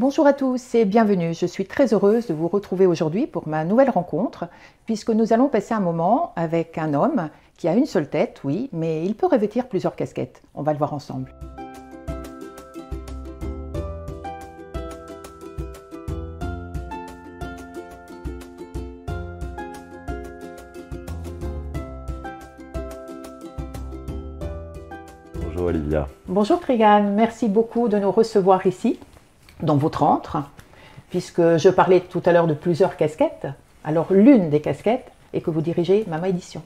Bonjour à tous et bienvenue, je suis très heureuse de vous retrouver aujourd'hui pour ma nouvelle rencontre puisque nous allons passer un moment avec un homme qui a une seule tête, oui, mais il peut revêtir plusieurs casquettes. On va le voir ensemble. Bonjour Olivia. Bonjour Krigan, merci beaucoup de nous recevoir ici. Dans votre antre, puisque je parlais tout à l'heure de plusieurs casquettes, alors l'une des casquettes est que vous dirigez Mama Éditions.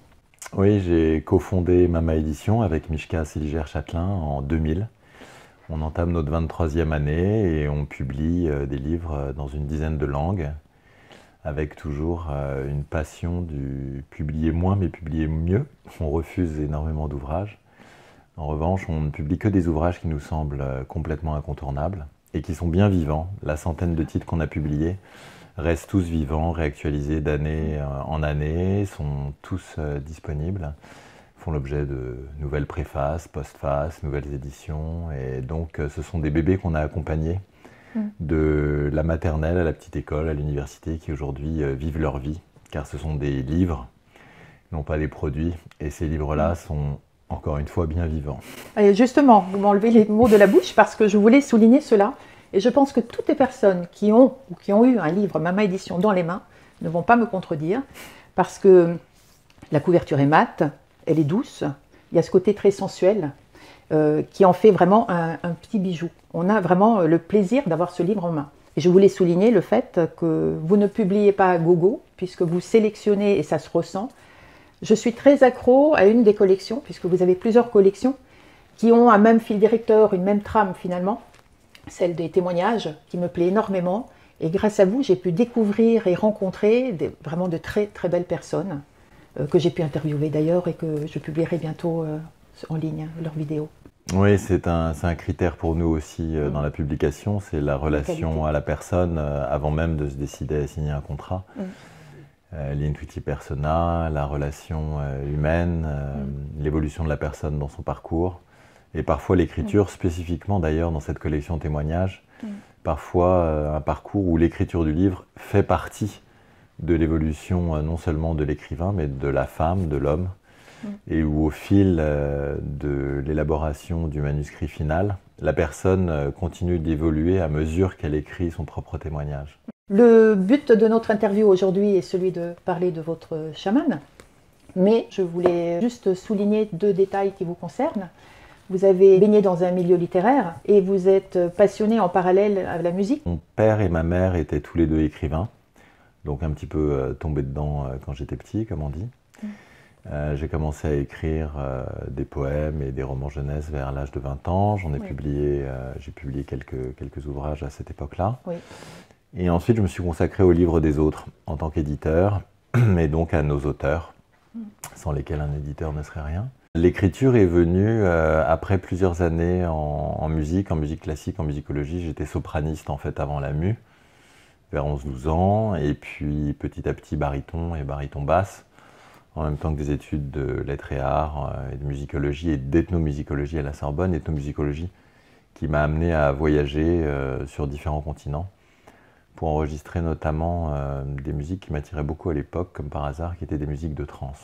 Oui, j'ai cofondé Mama Éditions avec Michka Seeliger-Chatelain en 2000. On entame notre 23e année et on publie des livres dans une dizaine de langues, avec toujours une passion du publier moins mais publier mieux. On refuse énormément d'ouvrages. En revanche, on ne publie que des ouvrages qui nous semblent complètement incontournables et qui sont bien vivants. La centaine de titres qu'on a publiés restent tous vivants, réactualisés d'année en année, sont tous disponibles, font l'objet de nouvelles préfaces, postfaces, nouvelles éditions, et donc ce sont des bébés qu'on a accompagnés de la maternelle à la petite école, à l'université, qui aujourd'hui vivent leur vie, car ce sont des livres, non pas des produits, et ces livres-là sont encore une fois bien vivant. Et justement, vous m'enlevez les mots de la bouche parce que je voulais souligner cela. Et je pense que toutes les personnes qui ont ou qui ont eu un livre Mama Éditions dans les mains ne vont pas me contredire parce que la couverture est mate, elle est douce, il y a ce côté très sensuel qui en fait vraiment un petit bijou. On a vraiment le plaisir d'avoir ce livre en main. Et je voulais souligner le fait que vous ne publiez pas à gogo puisque vous sélectionnez et ça se ressent. Je suis très accro à une des collections, puisque vous avez plusieurs collections qui ont un même fil directeur, une même trame finalement, celle des témoignages qui me plaît énormément. Et grâce à vous, j'ai pu découvrir et rencontrer vraiment de très très belles personnes que j'ai pu interviewer d'ailleurs et que je publierai bientôt en ligne leurs vidéos. Oui, c'est un critère pour nous aussi dans la publication, c'est la relation à la personne avant même de se décider à signer un contrat. L'intuiti persona, la relation humaine, l'évolution de la personne dans son parcours, et parfois l'écriture, spécifiquement d'ailleurs dans cette collection témoignages, parfois un parcours où l'écriture du livre fait partie de l'évolution non seulement de l'écrivain, mais de la femme, de l'homme, et où au fil de l'élaboration du manuscrit final, la personne continue d'évoluer à mesure qu'elle écrit son propre témoignage. Le but de notre interview aujourd'hui est celui de parler de votre chaman, mais je voulais juste souligner deux détails qui vous concernent. Vous avez baigné dans un milieu littéraire et vous êtes passionné en parallèle à la musique. Mon père et ma mère étaient tous les deux écrivains, donc un petit peu tombé dedans quand j'étais petit, comme on dit. J'ai commencé à écrire des poèmes et des romans jeunesse vers l'âge de 20 ans. J'ai publié quelques ouvrages à cette époque-là. Oui. Et ensuite, je me suis consacré aux livres des autres en tant qu'éditeur, et donc à nos auteurs, sans lesquels un éditeur ne serait rien. L'écriture est venue après plusieurs années en musique classique, en musicologie. J'étais sopraniste en fait avant la MU, vers 11-12 ans, et puis petit à petit baryton et baryton basse, en même temps que des études de lettres et arts, et de musicologie et d'ethnomusicologie à la Sorbonne, ethnomusicologie qui m'a amené à voyager sur différents continents, pour enregistrer notamment des musiques qui m'attiraient beaucoup à l'époque, comme par hasard, qui étaient des musiques de trance.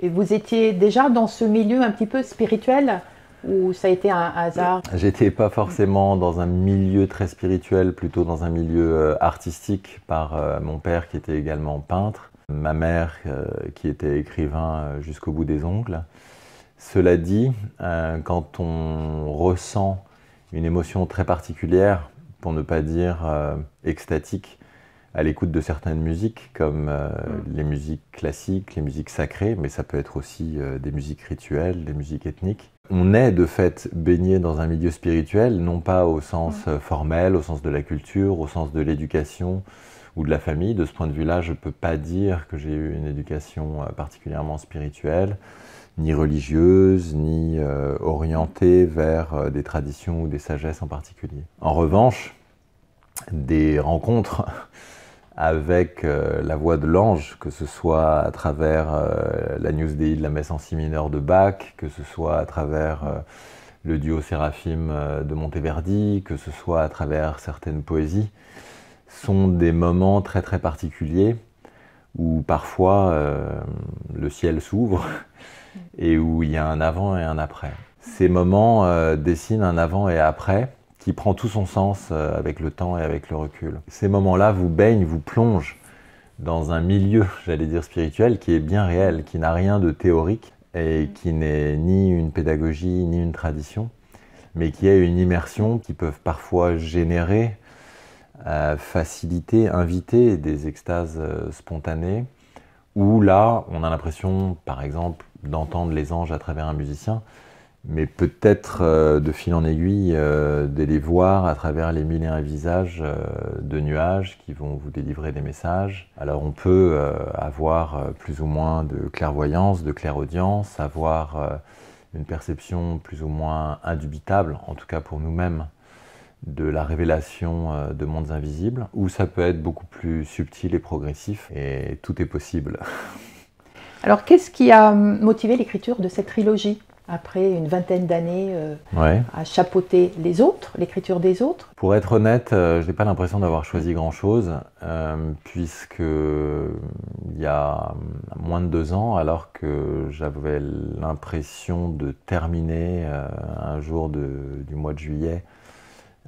Et vous étiez déjà dans ce milieu un petit peu spirituel, ou ça a été un hasard? J'étais pas forcément dans un milieu très spirituel, plutôt dans un milieu artistique, par mon père qui était également peintre, ma mère qui était écrivain jusqu'au bout des ongles. Cela dit, quand on ressent une émotion très particulière, pour ne pas dire extatique, à l'écoute de certaines musiques, comme les musiques classiques, les musiques sacrées, mais ça peut être aussi des musiques rituelles, des musiques ethniques. On est de fait baigné dans un milieu spirituel, non pas au sens formel, au sens de la culture, au sens de l'éducation ou de la famille. De ce point de vue-là, je ne peux pas dire que j'ai eu une éducation particulièrement spirituelle, ni religieuse, ni orientée vers des traditions ou des sagesses en particulier. En revanche, des rencontres avec la voix de l'ange, que ce soit à travers l'Agnus Dei de la messe en si mineur de Bach, que ce soit à travers le duo Séraphime de Monteverdi, que ce soit à travers certaines poésies, sont des moments très très particuliers où parfois le ciel s'ouvre et où il y a un avant et un après. Ces moments dessinent un avant et après qui prend tout son sens avec le temps et avec le recul. Ces moments-là vous baignent, vous plongent dans un milieu, j'allais dire spirituel, qui est bien réel, qui n'a rien de théorique et qui n'est ni une pédagogie ni une tradition, mais qui est une immersion qui peut parfois générer, faciliter, inviter des extases spontanées, où là, on a l'impression, par exemple, d'entendre les anges à travers un musicien, mais peut-être de fil en aiguille, de les voir à travers les mille et un visages de nuages qui vont vous délivrer des messages. Alors on peut avoir plus ou moins de clairvoyance, de clairaudience, avoir une perception plus ou moins indubitable, en tout cas pour nous-mêmes, de la révélation de mondes invisibles, ou ça peut être beaucoup plus subtil et progressif, et tout est possible. Alors qu'est-ce qui a motivé l'écriture de cette trilogie ? Après une vingtaine d'années à chapeauter les autres, l'écriture des autres. Pour être honnête, je n'ai pas l'impression d'avoir choisi grand-chose, puisque il y a moins de 2 ans, alors que j'avais l'impression de terminer un jour du mois de juillet,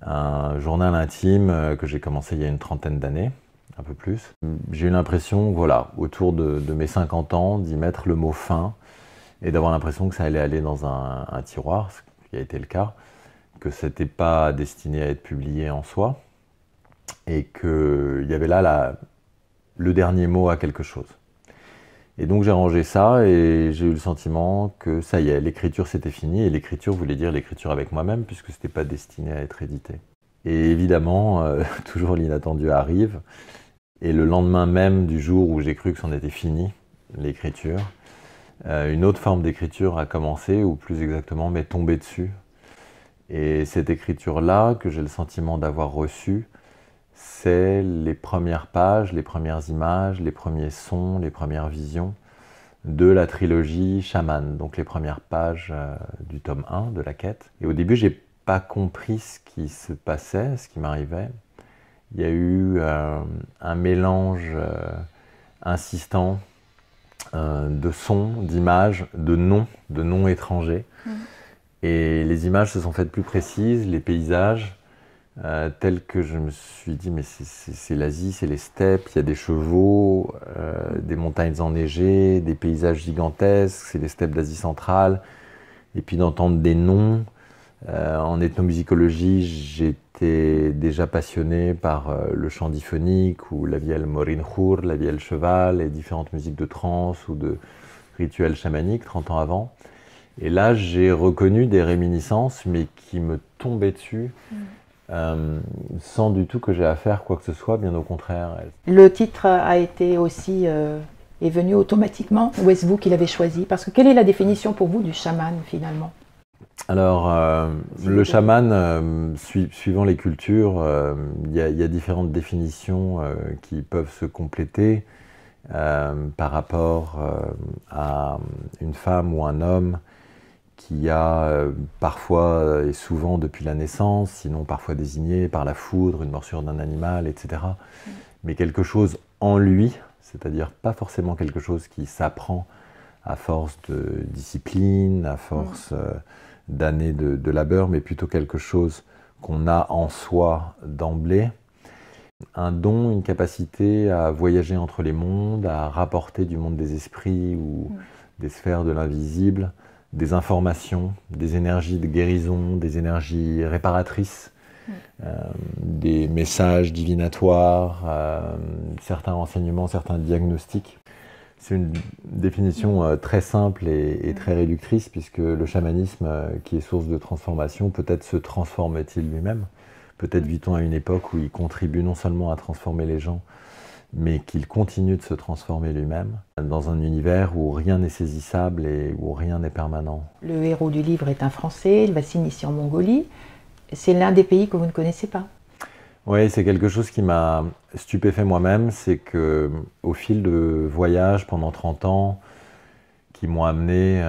un journal intime que j'ai commencé il y a une trentaine d'années, un peu plus. J'ai eu l'impression, voilà, autour de mes 50 ans, d'y mettre le mot fin, et d'avoir l'impression que ça allait aller dans un tiroir, ce qui a été le cas, que ce n'était pas destiné à être publié en soi, et qu'il y avait là le dernier mot à quelque chose. Et donc j'ai rangé ça, et j'ai eu le sentiment que ça y est, l'écriture c'était fini, et l'écriture voulait dire l'écriture avec moi-même, puisque ce n'était pas destiné à être édité. Et évidemment, toujours l'inattendu arrive, et le lendemain même du jour où j'ai cru que c'en était fini, l'écriture, une autre forme d'écriture a commencé, ou plus exactement m'est tombée dessus. Et cette écriture-là, que j'ai le sentiment d'avoir reçue, c'est les premières pages, les premières images, les premiers sons, les premières visions de la trilogie Shaman, donc les premières pages du tome 1 de la quête. Et au début, j'ai pas compris ce qui se passait, ce qui m'arrivait. Il y a eu un mélange insistant de sons, d'images, de noms étrangers. Et les images se sont faites plus précises, les paysages, tels que je me suis dit, mais c'est l'Asie, c'est les steppes, il y a des chevaux, des montagnes enneigées, des paysages gigantesques, c'est les steppes d'Asie centrale. Et puis d'entendre des noms. En ethnomusicologie, j'étais déjà passionné par le chant diphonique ou la vielle Morin Hour, la vielle cheval et différentes musiques de trance ou de rituels chamaniques 30 ans avant. Et là, j'ai reconnu des réminiscences, mais qui me tombaient dessus sans du tout que j'ai à faire quoi que ce soit, bien au contraire. Le titre a été aussi... est venu automatiquement, ou est-ce vous qui l'avez choisi? Parce que quelle est la définition pour vous du chaman, finalement? Alors, le chaman, suivant les cultures, il y a différentes définitions qui peuvent se compléter par rapport à une femme ou un homme qui a parfois et souvent depuis la naissance, sinon parfois désigné par la foudre, une morsure d'un animal, etc. Mais quelque chose en lui, c'est-à-dire pas forcément quelque chose qui s'apprend à force de discipline, à force... d'années de labeur, mais plutôt quelque chose qu'on a en soi d'emblée. Un don, une capacité à voyager entre les mondes, à rapporter du monde des esprits ou des sphères de l'invisible, des informations, des énergies de guérison, des énergies réparatrices, des messages divinatoires, certains renseignements, certains diagnostics. C'est une définition très simple et très réductrice, puisque le chamanisme, qui est source de transformation, peut-être se transforme-t-il lui-même. Peut-être vit-on à une époque où il contribue non seulement à transformer les gens, mais qu'il continue de se transformer lui-même, dans un univers où rien n'est saisissable et où rien n'est permanent. Le héros du livre est un Français, il va s'initier en Mongolie. C'est l'un des pays que vous ne connaissez pas. Oui, c'est quelque chose qui m'a stupéfait moi-même, c'est que au fil de voyages pendant 30 ans qui m'ont amené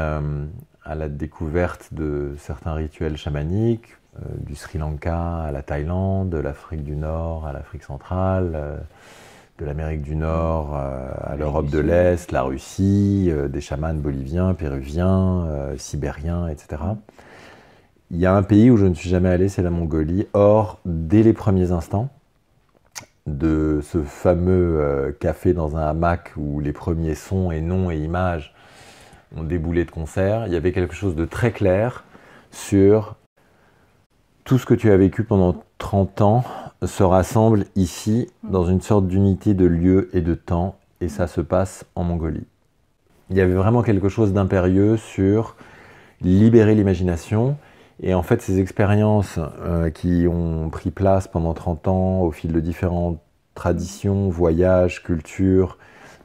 à la découverte de certains rituels chamaniques, du Sri Lanka à la Thaïlande, de l'Afrique du Nord à l'Afrique centrale, de l'Amérique du Nord à l'Europe de l'Est, la Russie, des chamans boliviens, péruviens, sibériens, etc. Il y a un pays où je ne suis jamais allé, c'est la Mongolie. Or, dès les premiers instants de ce fameux café dans un hamac où les premiers sons et noms et images ont déboulé de concert, il y avait quelque chose de très clair sur tout ce que tu as vécu pendant 30 ans se rassemble ici, dans une sorte d'unité de lieu et de temps, et ça se passe en Mongolie. Il y avait vraiment quelque chose d'impérieux sur libérer l'imagination, et en fait ces expériences qui ont pris place pendant 30 ans, au fil de différentes traditions, voyages, cultures,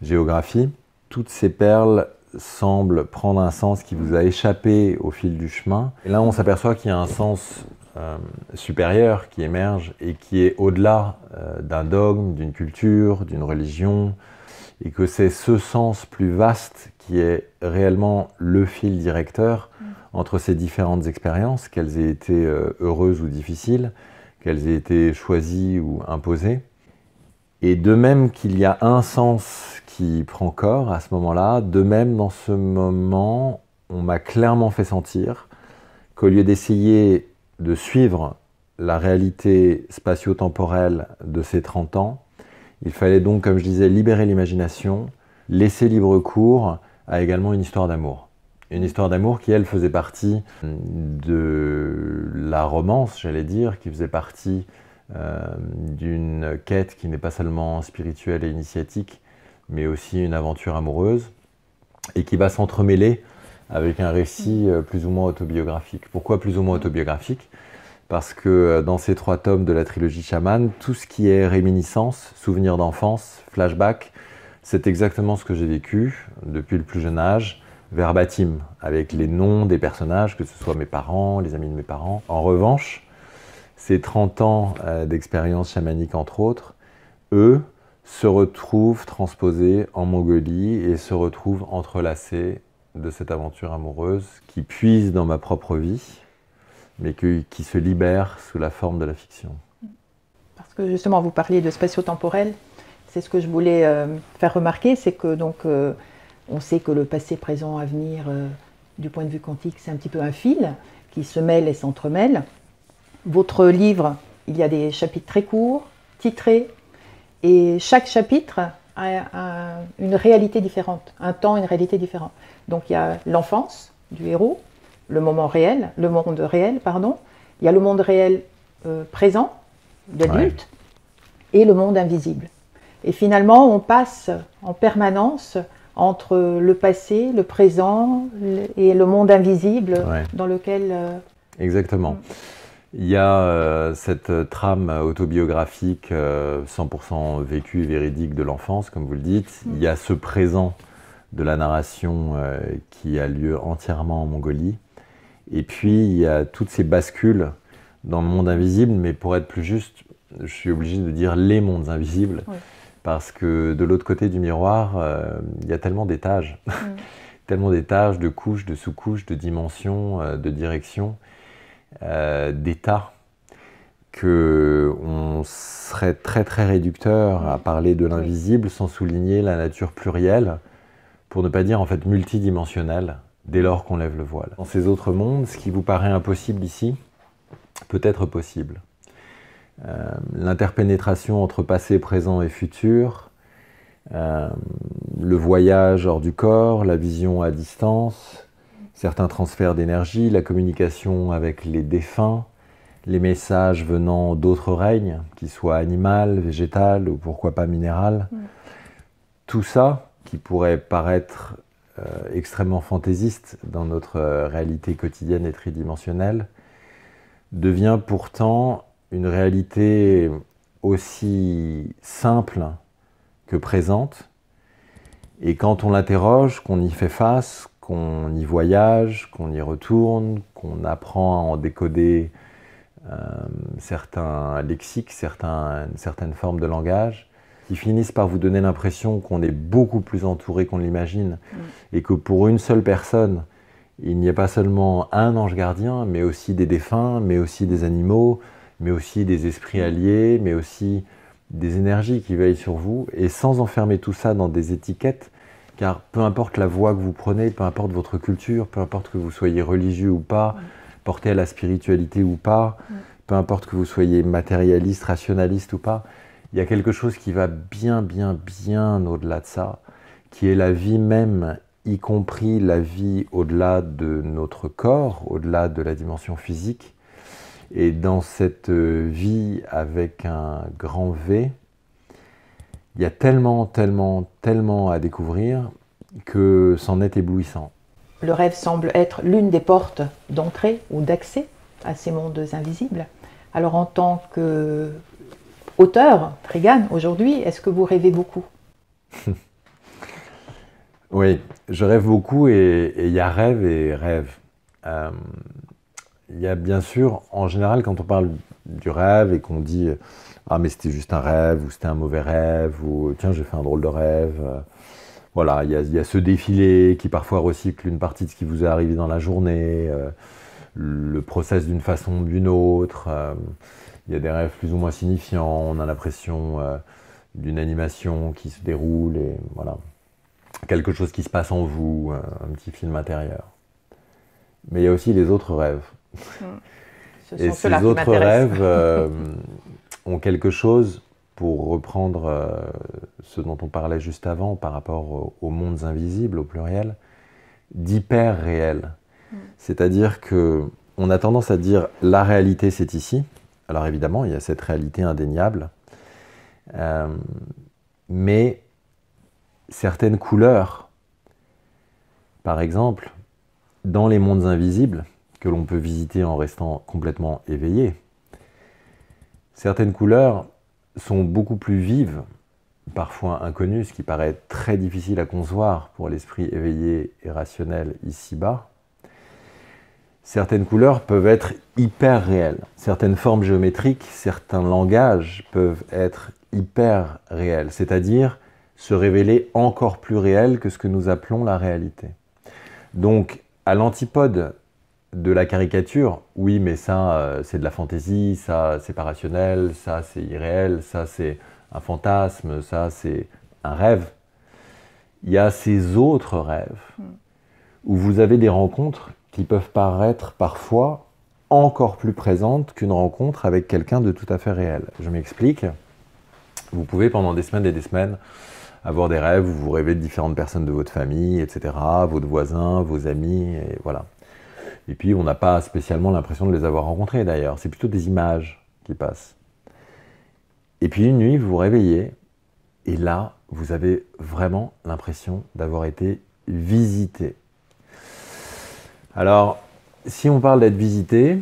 géographies, toutes ces perles semblent prendre un sens qui vous a échappé au fil du chemin. Et là on s'aperçoit qu'il y a un sens supérieur qui émerge et qui est au-delà d'un dogme, d'une culture, d'une religion, et que c'est ce sens plus vaste qui est réellement le fil directeur entre ces différentes expériences, qu'elles aient été heureuses ou difficiles, qu'elles aient été choisies ou imposées. Et de même qu'il y a un sens qui prend corps à ce moment-là, de même dans ce moment, on m'a clairement fait sentir qu'au lieu d'essayer de suivre la réalité spatio-temporelle de ces 30 ans. Il fallait donc, comme je disais, libérer l'imagination, laisser libre cours à également une histoire d'amour. Une histoire d'amour qui, elle, faisait partie de la romance, j'allais dire, qui faisait partie d'une quête qui n'est pas seulement spirituelle et initiatique, mais aussi une aventure amoureuse, et qui va s'entremêler avec un récit plus ou moins autobiographique. Pourquoi plus ou moins autobiographique? Parce que dans ces 3 tomes de la trilogie Shaman, tout ce qui est réminiscence, souvenir d'enfance, flashback, c'est exactement ce que j'ai vécu depuis le plus jeune âge, verbatim, avec les noms des personnages, que ce soit mes parents, les amis de mes parents. En revanche, ces 30 ans d'expérience chamanique entre autres, eux, se retrouvent transposés en Mongolie et se retrouvent entrelacés de cette aventure amoureuse qui puise dans ma propre vie, mais qui se libère sous la forme de la fiction. Parce que justement, vous parliez de spatio-temporel, c'est ce que je voulais faire remarquer, c'est que donc on sait que le passé, présent, avenir, du point de vue quantique, c'est un petit peu un fil qui se mêle et s'entremêle. Votre livre, il y a des chapitres très courts, titrés, et chaque chapitre a une réalité différente, un temps, une réalité différente. Donc il y a l'enfance du héros, le moment réel, le monde réel, pardon. Il y a le monde réel présent, d'adulte, ouais, et le monde invisible. Et finalement, on passe en permanence entre le passé, le présent et le monde invisible, ouais, dans lequel... Exactement. Il y a cette trame autobiographique 100% vécue et véridique de l'enfance, comme vous le dites. Il y a ce présent de la narration qui a lieu entièrement en Mongolie. Et puis, il y a toutes ces bascules dans le monde invisible, mais pour être plus juste, je suis obligé de dire les mondes invisibles, oui, parce que de l'autre côté du miroir, il y a tellement d'étages, tellement d'étages, de couches, de sous-couches, de dimensions, de directions, d'états, qu'on serait très très réducteur à parler de l'invisible sans souligner la nature plurielle, pour ne pas dire en fait multidimensionnelle, dès lors qu'on lève le voile. Dans ces autres mondes, ce qui vous paraît impossible ici, peut être possible. L'interpénétration entre passé, présent et futur, le voyage hors du corps, la vision à distance, certains transferts d'énergie, la communication avec les défunts, les messages venant d'autres règnes, qu'ils soient animales, végétales ou pourquoi pas minérales. Tout ça, qui pourrait paraître extrêmement fantaisiste dans notre réalité quotidienne et tridimensionnelle, devient pourtant une réalité aussi simple que présente. Et quand on l'interroge, qu'on y fait face, qu'on y voyage, qu'on y retourne, qu'on apprend à en décoder certains lexiques, certaines formes de langage, qui finissent par vous donner l'impression qu'on est beaucoup plus entouré qu'on l'imagine, et que pour une seule personne, il n'y a pas seulement un ange gardien, mais aussi des défunts, mais aussi des animaux, mais aussi des esprits alliés, mais aussi des énergies qui veillent sur vous, et sans enfermer tout ça dans des étiquettes, car peu importe la voie que vous prenez, peu importe votre culture, peu importe que vous soyez religieux ou pas, porté à la spiritualité ou pas, peu importe que vous soyez matérialiste, rationaliste ou pas, il y a quelque chose qui va bien au-delà de ça, qui est la vie même, y compris la vie au-delà de notre corps, au-delà de la dimension physique. Et dans cette vie avec un grand V, il y a tellement à découvrir que c'en est éblouissant. Le rêve semble être l'une des portes d'entrée ou d'accès à ces mondes invisibles. Alors en tant qu'auteur, Regan, aujourd'hui, est-ce que vous rêvez beaucoup? Oui, je rêve beaucoup et il y a rêve et rêve. Il y a bien sûr, en général, quand on parle du rêve et qu'on dit « Ah, mais c'était juste un rêve » ou « C'était un mauvais rêve » ou « Tiens, j'ai fait un drôle de rêve ». Voilà, il y a ce défilé qui parfois recycle une partie de ce qui vous est arrivé dans la journée, le process d'une façon ou d'une autre. Il y a des rêves plus ou moins signifiants, on a l'impression d'une animation qui se déroule, et voilà, quelque chose qui se passe en vous, un petit film intérieur. Mais il y a aussi les autres rêves. Et ces autres rêves ont quelque chose, pour reprendre ce dont on parlait juste avant par rapport aux mondes invisibles, au pluriel, d'hyper réel. C'est-à-dire qu'on a tendance à dire la réalité c'est ici. Alors évidemment, il y a cette réalité indéniable. Mais certaines couleurs, par exemple, dans les mondes invisibles, que l'on peut visiter en restant complètement éveillé, certaines couleurs sont beaucoup plus vives, parfois inconnues, ce qui paraît très difficile à concevoir pour l'esprit éveillé et rationnel ici-bas. Certaines couleurs peuvent être hyper réelles, certaines formes géométriques, certains langages peuvent être hyper réels, c'est-à-dire se révéler encore plus réels que ce que nous appelons la réalité. Donc, à l'antipode de la caricature, oui, mais ça, c'est de la fantaisie, ça, c'est pas rationnel, ça, c'est irréel, ça, c'est un fantasme, ça, c'est un rêve. Il y a ces autres rêves où vous avez des rencontres qui peuvent paraître parfois encore plus présentes qu'une rencontre avec quelqu'un de tout à fait réel. Je m'explique. Vous pouvez pendant des semaines et des semaines avoir des rêves où vous rêvez de différentes personnes de votre famille, etc., votre voisin, vos amis, et voilà. Et puis, on n'a pas spécialement l'impression de les avoir rencontrés, d'ailleurs. C'est plutôt des images qui passent. Et puis, une nuit, vous vous réveillez, et là, vous avez vraiment l'impression d'avoir été visité. Alors, si on parle d'être visité,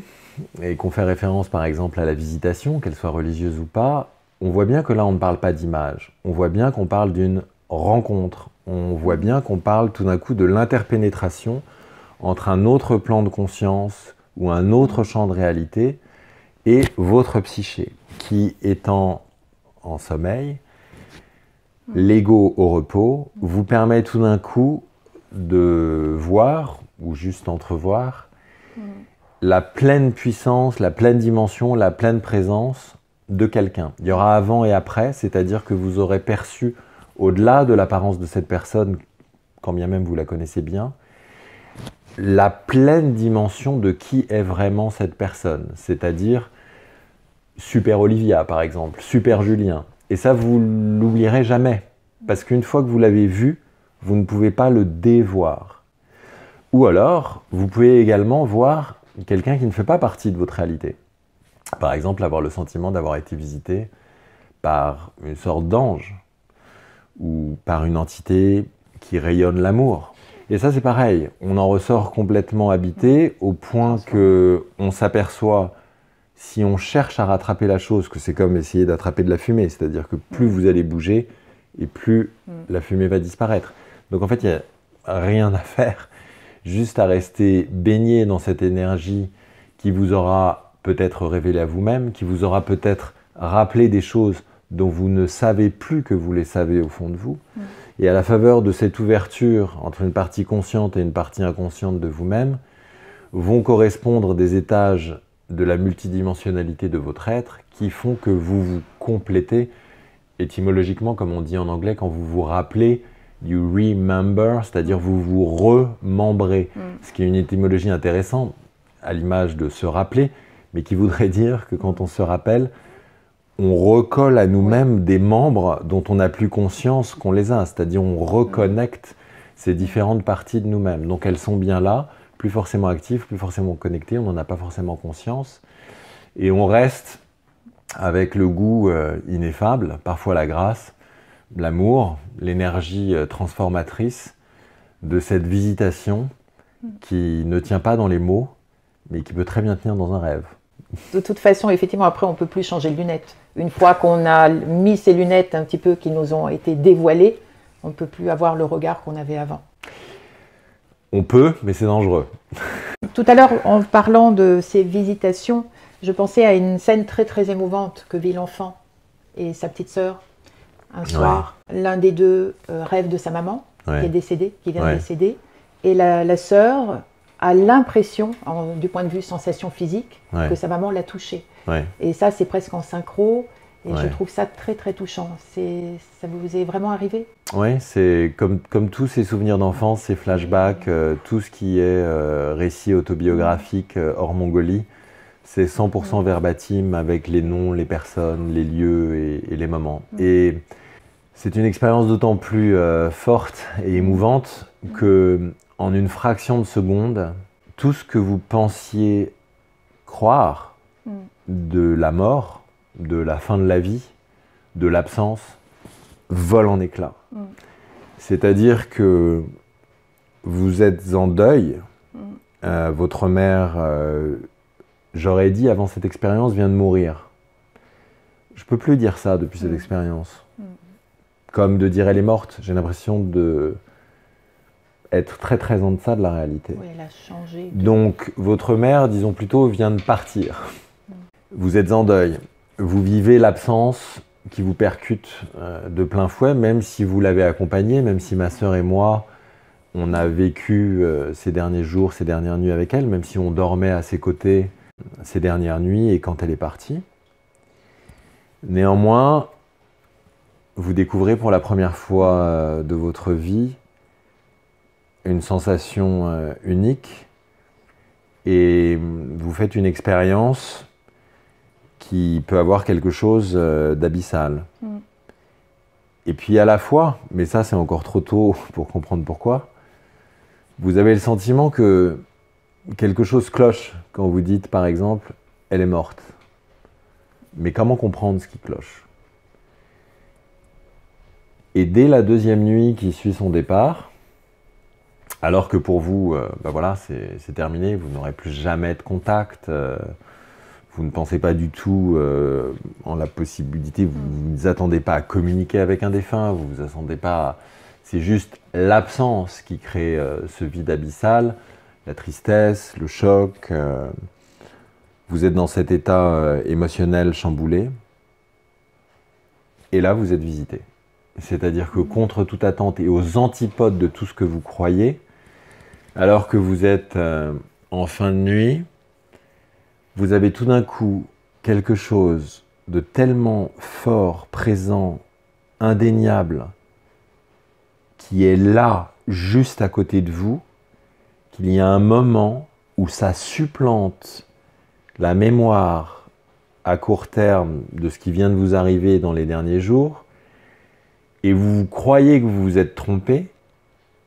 et qu'on fait référence, par exemple, à la visitation, qu'elle soit religieuse ou pas, on voit bien que là, on ne parle pas d'image. On voit bien qu'on parle d'une rencontre. On voit bien qu'on parle tout d'un coup de l'interpénétration entre un autre plan de conscience ou un autre champ de réalité et votre psyché, qui étant en sommeil, l'ego au repos, vous permet tout d'un coup de voir, ou juste entrevoir, la pleine puissance, la pleine dimension, la pleine présence de quelqu'un. Il y aura avant et après, c'est-à-dire que vous aurez perçu, au-delà de l'apparence de cette personne, quand bien même vous la connaissez bien, la pleine dimension de qui est vraiment cette personne, c'est-à-dire Super Olivia par exemple, Super Julien. Et ça, vous l'oublierez jamais, parce qu'une fois que vous l'avez vu, vous ne pouvez pas le dévoir. Ou alors, vous pouvez également voir quelqu'un qui ne fait pas partie de votre réalité. Par exemple, avoir le sentiment d'avoir été visité par une sorte d'ange, ou par une entité qui rayonne l'amour. Et ça, c'est pareil, on en ressort complètement habité au point qu'on s'aperçoit, si on cherche à rattraper la chose, que c'est comme essayer d'attraper de la fumée, c'est-à-dire que plus vous allez bouger et plus la fumée va disparaître. Donc en fait, il n'y a rien à faire, juste à rester baigné dans cette énergie qui vous aura peut-être révélé à vous-même, qui vous aura peut-être rappelé des choses dont vous ne savez plus que vous les savez au fond de vous, Et à la faveur de cette ouverture entre une partie consciente et une partie inconsciente de vous-même, vont correspondre des étages de la multidimensionnalité de votre être qui font que vous vous complétez étymologiquement, comme on dit en anglais, quand vous vous rappelez, you remember, c'est-à-dire vous vous remembrez, ce qui est une étymologie intéressante, à l'image de se rappeler, mais qui voudrait dire que quand on se rappelle, on recolle à nous-mêmes des membres dont on n'a plus conscience qu'on les a, c'est-à-dire on reconnecte ces différentes parties de nous-mêmes. Donc elles sont bien là, plus forcément actives, plus forcément connectées, on n'en a pas forcément conscience, et on reste avec le goût ineffable, parfois la grâce, l'amour, l'énergie transformatrice de cette visitation qui ne tient pas dans les mots, mais qui peut très bien tenir dans un rêve. De toute façon, effectivement, après, on ne peut plus changer de lunettes. Une fois qu'on a mis ces lunettes un petit peu qui nous ont été dévoilées, on ne peut plus avoir le regard qu'on avait avant. On peut, mais c'est dangereux. Tout à l'heure, en parlant de ces visitations, je pensais à une scène très très émouvante que vit l'enfant et sa petite sœur. Un soir, l'un des deux rêve de sa maman, qui est décédée, qui vient de décéder, et la sœur a l'impression, du point de vue sensation physique, que sa maman l'a touchée. Et ça, c'est presque en synchro, et je trouve ça très très touchant. Ça vous est vraiment arrivé? Oui, c'est comme tous ces souvenirs d'enfance, ces flashbacks, tout ce qui est récit autobiographique hors Mongolie, c'est 100% verbatim avec les noms, les personnes, les lieux et les moments. Et c'est une expérience d'autant plus forte et émouvante que, en une fraction de seconde, tout ce que vous pensiez croire de la mort, de la fin de la vie, de l'absence, vole en éclats. C'est-à-dire que vous êtes en deuil, votre mère, j'aurais dit avant cette expérience, vient de mourir. Je ne peux plus dire ça depuis cette expérience. Comme de dire elle est morte, j'ai l'impression de être très très en deçà de la réalité. Oui, elle a changé. Donc votre mère, disons plutôt, vient de partir. Vous êtes en deuil, vous vivez l'absence qui vous percute de plein fouet, même si vous l'avez accompagnée, même si ma sœur et moi, on a vécu ces derniers jours, ces dernières nuits avec elle, même si on dormait à ses côtés ces dernières nuits et quand elle est partie. Néanmoins, vous découvrez pour la première fois de votre vie une sensation unique et vous faites une expérience qui peut avoir quelque chose d'abyssal. Et puis à la fois, mais ça c'est encore trop tôt pour comprendre pourquoi, vous avez le sentiment que quelque chose cloche quand vous dites par exemple « elle est morte ». Mais comment comprendre ce qui cloche ? Et dès la deuxième nuit qui suit son départ, alors que pour vous, ben voilà, c'est terminé, vous n'aurez plus jamais de contact, vous ne pensez pas du tout en la possibilité, vous ne vous attendez pas à communiquer avec un défunt, vous ne vous attendez pas à... C'est juste l'absence qui crée ce vide abyssal, la tristesse, le choc, vous êtes dans cet état émotionnel chamboulé, et là vous êtes visité. C'est-à-dire que contre toute attente et aux antipodes de tout ce que vous croyez, alors que vous êtes en fin de nuit, vous avez tout d'un coup quelque chose de tellement fort, présent, indéniable, qui est là, juste à côté de vous, qu'il y a un moment où ça supplante la mémoire à court terme de ce qui vient de vous arriver dans les derniers jours, et vous croyez que vous vous êtes trompé,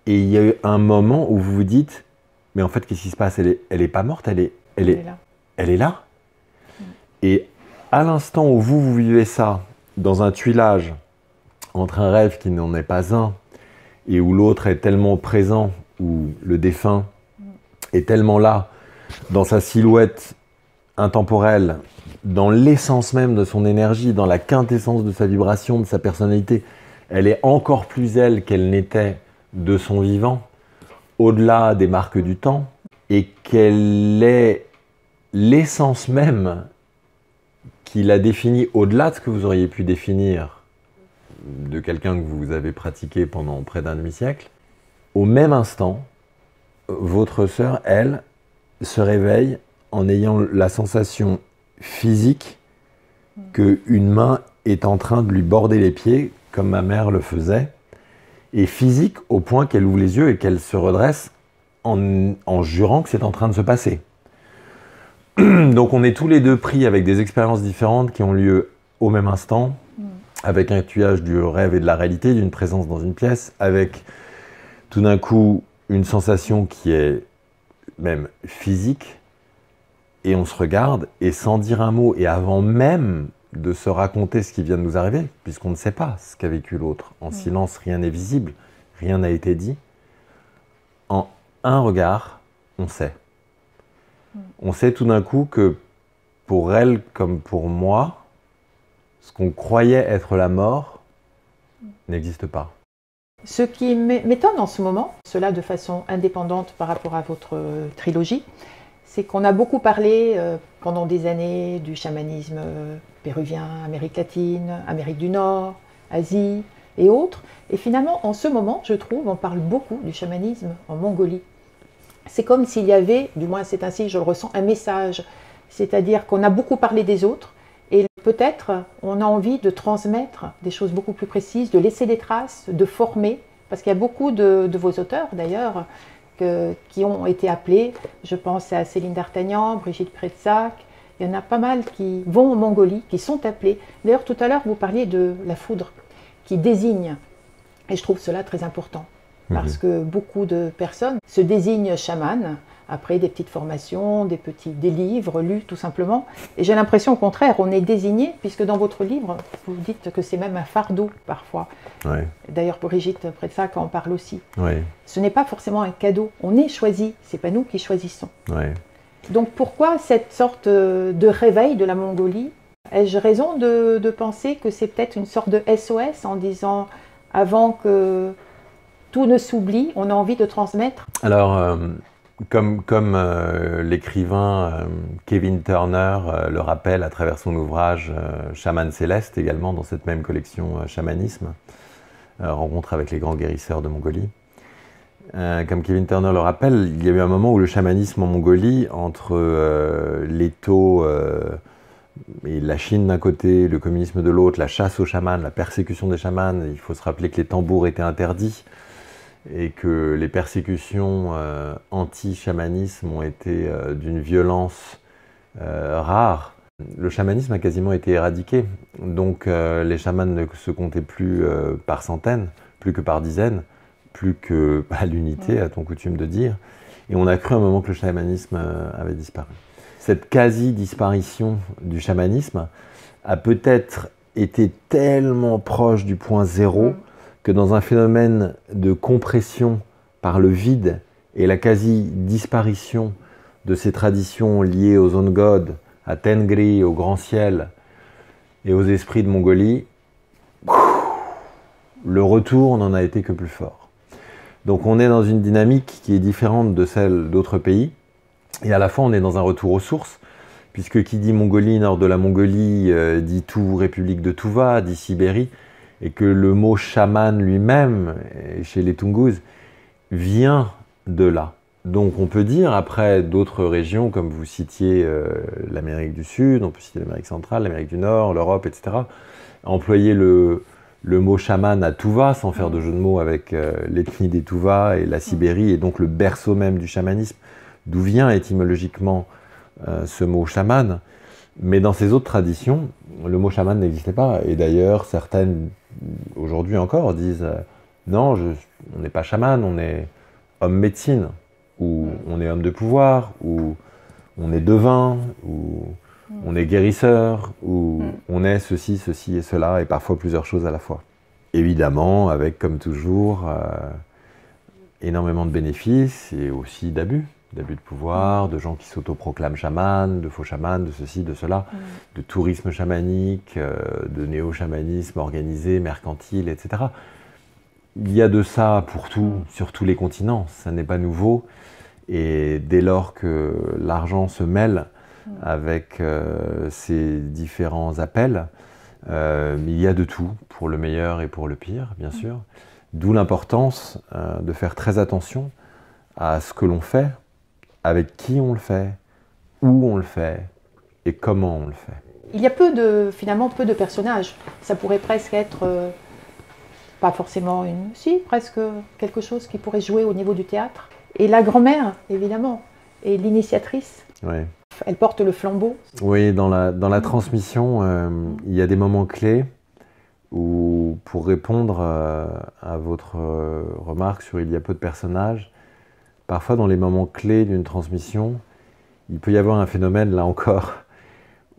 et il y a eu un moment où vous vous dites « mais en fait, qu'est-ce qui se passe? Elle est pas morte, elle est là. » Et à l'instant où vous vivez ça, dans un tuilage, entre un rêve qui n'en est pas un, et où l'autre est tellement présent, où le défunt est tellement là, dans sa silhouette intemporelle, dans l'essence même de son énergie, dans la quintessence de sa vibration, de sa personnalité, elle est encore plus elle qu'elle n'était de son vivant, au-delà des marques du temps, et qu'elle est l'essence même qui la définit au-delà de ce que vous auriez pu définir de quelqu'un que vous avez pratiqué pendant près d'un demi-siècle, au même instant, votre sœur, elle, se réveille en ayant la sensation physique qu'une main est en train de lui border les pieds, comme ma mère le faisait, et physique au point qu'elle ouvre les yeux et qu'elle se redresse en jurant que c'est en train de se passer. Donc on est tous les deux pris avec des expériences différentes qui ont lieu au même instant, avec un tuage du rêve et de la réalité, d'une présence dans une pièce, avec tout d'un coup une sensation qui est même physique, et on se regarde, et sans dire un mot, et avant même de se raconter ce qui vient de nous arriver, puisqu'on ne sait pas ce qu'a vécu l'autre. En silence, rien n'est visible, rien n'a été dit. En un regard, on sait. On sait tout d'un coup que, pour elle comme pour moi, ce qu'on croyait être la mort n'existe pas. Ce qui m'étonne en ce moment, cela de façon indépendante par rapport à votre trilogie, c'est qu'on a beaucoup parlé pendant des années du chamanisme péruvien, Amérique latine, Amérique du Nord, Asie et autres. Et finalement, en ce moment, je trouve, on parle beaucoup du chamanisme en Mongolie. C'est comme s'il y avait, du moins c'est ainsi, je le ressens, un message. C'est-à-dire qu'on a beaucoup parlé des autres et peut-être on a envie de transmettre des choses beaucoup plus précises, de laisser des traces, de former. Parce qu'il y a beaucoup de vos auteurs d'ailleurs qui ont été appelés. Je pense à Céline d'Artagnan, Brigitte Pretzak. Il y en a pas mal qui vont en Mongolie, qui sont appelés. D'ailleurs, tout à l'heure, vous parliez de la foudre qui désigne. Et je trouve cela très important. Parce que beaucoup de personnes se désignent chaman après des petites formations, des livres lus tout simplement. Et j'ai l'impression au contraire, on est désigné, puisque dans votre livre, vous dites que c'est même un fardeau parfois. Ouais. D'ailleurs, Brigitte Pretzak en parle aussi. Ouais. Ce n'est pas forcément un cadeau, on est choisi, ce n'est pas nous qui choisissons. Ouais. Donc pourquoi cette sorte de réveil de la Mongolie? Ai-je raison de penser que c'est peut-être une sorte de SOS en disant avant que tout ne s'oublie, on a envie de transmettre? Alors, comme l'écrivain Kevin Turner le rappelle à travers son ouvrage Shaman Céleste, également dans cette même collection Chamanisme, rencontre avec les grands guérisseurs de Mongolie. Comme Kevin Turner le rappelle, il y a eu un moment où le chamanisme en Mongolie, entre l'étau et la Chine d'un côté, le communisme de l'autre, la chasse aux chamans, la persécution des chamans, il faut se rappeler que les tambours étaient interdits, et que les persécutions anti-chamanisme ont été d'une violence rare. Le chamanisme a quasiment été éradiqué, donc les chamans ne se comptaient plus par centaines, plus que par dizaines, plus que à l'unité, à ton coutume de dire, et on a cru à un moment que le chamanisme avait disparu. Cette quasi-disparition du chamanisme a peut-être été tellement proche du point zéro que dans un phénomène de compression par le vide et la quasi-disparition de ces traditions liées aux Zon God, à Tengri, au grand ciel et aux esprits de Mongolie, le retour n'en a été que plus fort. Donc on est dans une dynamique qui est différente de celle d'autres pays, et à la fois on est dans un retour aux sources, puisque qui dit Mongolie, nord de la Mongolie, dit tout République de Touva, dit Sibérie, et que le mot chaman lui-même, chez les Tungus, vient de là. Donc on peut dire, après d'autres régions, comme vous citiez l'Amérique du Sud, on peut citer l'Amérique centrale, l'Amérique du Nord, l'Europe, etc., employer le mot chaman à Touva, sans faire de jeu de mots avec l'ethnie des Touva et la Sibérie, et donc le berceau même du chamanisme, d'où vient étymologiquement ce mot chaman. Mais dans ces autres traditions, le mot chaman n'existait pas. Et d'ailleurs, certaines, aujourd'hui encore, disent « Non, on n'est pas chaman, on est homme médecine, ou on est homme de pouvoir, ou on est devin, ou on est guérisseur, ou on est ceci, ceci et cela, et parfois plusieurs choses à la fois. » Évidemment, avec, comme toujours, énormément de bénéfices et aussi d'abus de pouvoir, de gens qui s'autoproclament chamans, de faux chamans, de ceci, de cela, de tourisme chamanique, de néo-chamanisme organisé, mercantile, etc. Il y a de ça pour tout, sur tous les continents, ça n'est pas nouveau, et dès lors que l'argent se mêle avec ces différents appels, Il y a de tout, pour le meilleur et pour le pire, bien sûr. D'où l'importance de faire très attention à ce que l'on fait, avec qui on le fait, où on le fait et comment on le fait. Il y a peu de, finalement, peu de personnages. Ça pourrait presque être, pas forcément une... Si, presque quelque chose qui pourrait jouer au niveau du théâtre. Et la grand-mère, évidemment, est l'initiatrice. Oui. Elle porte le flambeau. Oui, dans la transmission, il y a des moments clés où, pour répondre à votre remarque sur il y a peu de personnages, parfois dans les moments clés d'une transmission, il peut y avoir un phénomène, là encore,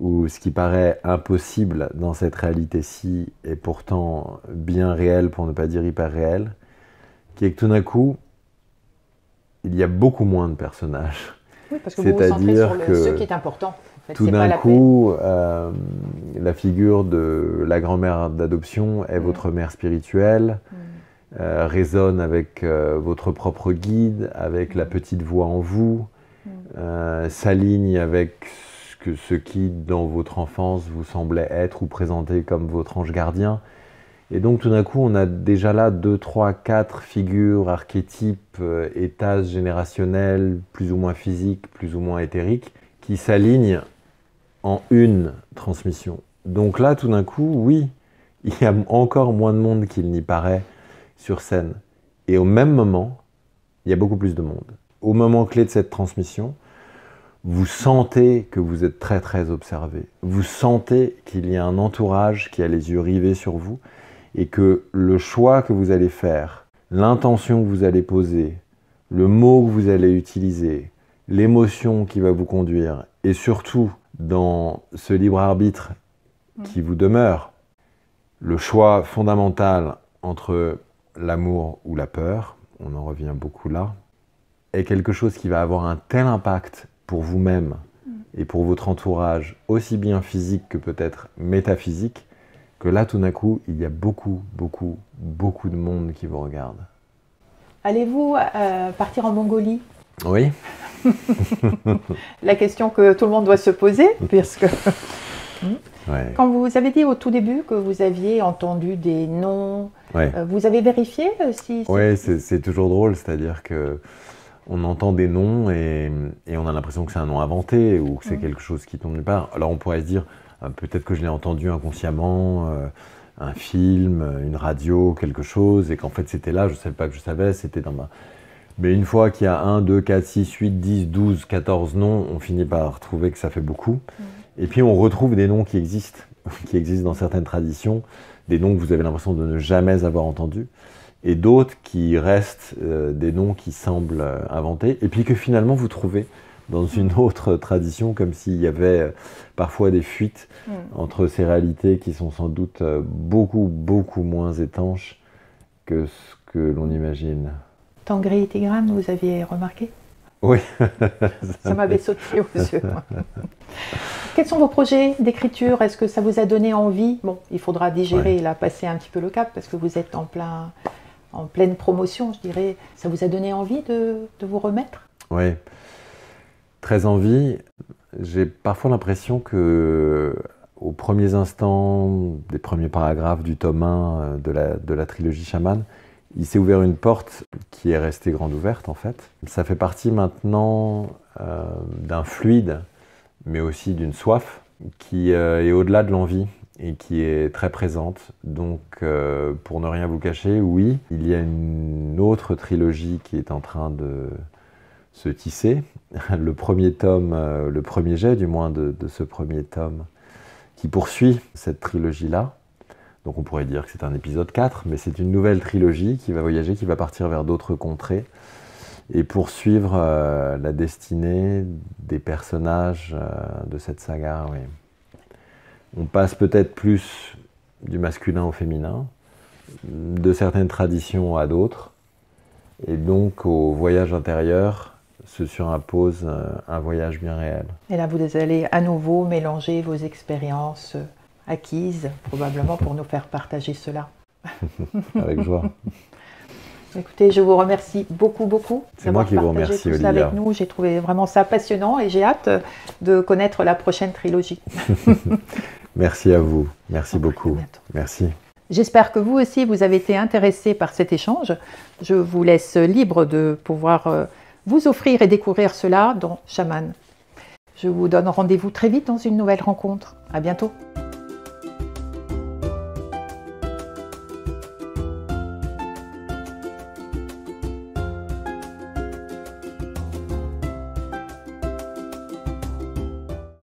où ce qui paraît impossible dans cette réalité-ci est pourtant bien réel, pour ne pas dire hyper réel, qui est que tout d'un coup, il y a beaucoup moins de personnages. Oui, parce que vous vous centrez sur ce qui est important. En fait, tout d'un coup, la figure de la grand-mère d'adoption est votre mère spirituelle, résonne avec votre propre guide, avec la petite voix en vous, s'aligne avec ce qui, dans votre enfance, vous semblait être ou présenter comme votre ange gardien. Et donc, tout d'un coup, on a déjà là 2, 3, 4 figures, archétypes, états générationnels, plus ou moins physiques, plus ou moins éthériques, qui s'alignent en une transmission. Donc là, tout d'un coup, oui, il y a encore moins de monde qu'il n'y paraît sur scène. Et au même moment, il y a beaucoup plus de monde. Au moment clé de cette transmission, vous sentez que vous êtes très très observé. Vous sentez qu'il y a un entourage qui a les yeux rivés sur vous et que le choix que vous allez faire, l'intention que vous allez poser, le mot que vous allez utiliser, l'émotion qui va vous conduire et surtout dans ce libre arbitre qui vous demeure, le choix fondamental entre l'amour ou la peur, on en revient beaucoup là, est quelque chose qui va avoir un tel impact pour vous-même et pour votre entourage, aussi bien physique que peut-être métaphysique, que là, tout d'un coup, il y a beaucoup, beaucoup, beaucoup de monde qui vous regarde. Allez-vous partir en Mongolie? Oui. La question que tout le monde doit se poser, puisque... Ouais. Quand vous avez dit au tout début que vous aviez entendu des noms, ouais, vous avez vérifié si... Oui, c'est toujours drôle, c'est-à-dire que... On entend des noms et on a l'impression que c'est un nom inventé ou que c'est quelque chose qui tombe nulle part. Alors on pourrait se dire, peut-être que je l'ai entendu inconsciemment, un film, une radio, quelque chose, et qu'en fait c'était là, je ne savais pas que je savais, c'était dans ma... Mais une fois qu'il y a 1, 2, 4, 6, 8, 10, 12, 14 noms, on finit par trouver que ça fait beaucoup. Et puis on retrouve des noms qui existent dans certaines traditions, des noms que vous avez l'impression de ne jamais avoir entendus, et d'autres qui restent des noms qui semblent inventés, et puis que finalement vous trouvez dans une autre tradition, comme s'il y avait parfois des fuites entre ces réalités qui sont sans doute beaucoup, beaucoup moins étanches que ce que l'on imagine. Tengri et Tigrane, vous aviez remarqué? Oui. Ça m'avait sauté aux yeux. Quels sont vos projets d'écriture? Est-ce que ça vous a donné envie? Bon, il faudra digérer, ouais, là, passer un petit peu le cap, parce que vous êtes en pleine promotion, je dirais. Ça vous a donné envie de vous remettre? Oui, très envie. J'ai parfois l'impression que, aux premiers instants, des premiers paragraphes du tome 1 de la trilogie Shaman, il s'est ouvert une porte qui est restée grande ouverte, en fait. Ça fait partie maintenant d'un fluide, mais aussi d'une soif, qui est au-delà de l'envie et qui est très présente. Donc, pour ne rien vous cacher, oui, il y a une autre trilogie qui est en train de se tisser. Le premier tome, le premier jet du moins de ce premier tome, qui poursuit cette trilogie-là. Donc on pourrait dire que c'est un épisode 4, mais c'est une nouvelle trilogie qui va voyager, qui va partir vers d'autres contrées et poursuivre la destinée des personnages de cette saga. Oui. On passe peut-être plus du masculin au féminin, de certaines traditions à d'autres, et donc au voyage intérieur se surimpose un voyage bien réel. Et là vous allez à nouveau mélanger vos expériences acquises, probablement pour nous faire partager cela. Avec joie. Écoutez, je vous remercie beaucoup, beaucoup. C'est moi qui vous remercie, Olivia. Avec nous, j'ai trouvé vraiment ça passionnant et j'ai hâte de connaître la prochaine trilogie. Merci à vous. Merci beaucoup. Merci. J'espère que vous aussi, vous avez été intéressés par cet échange. Je vous laisse libre de pouvoir vous offrir et découvrir cela dans Shaman. Je vous donne rendez-vous très vite dans une nouvelle rencontre. À bientôt.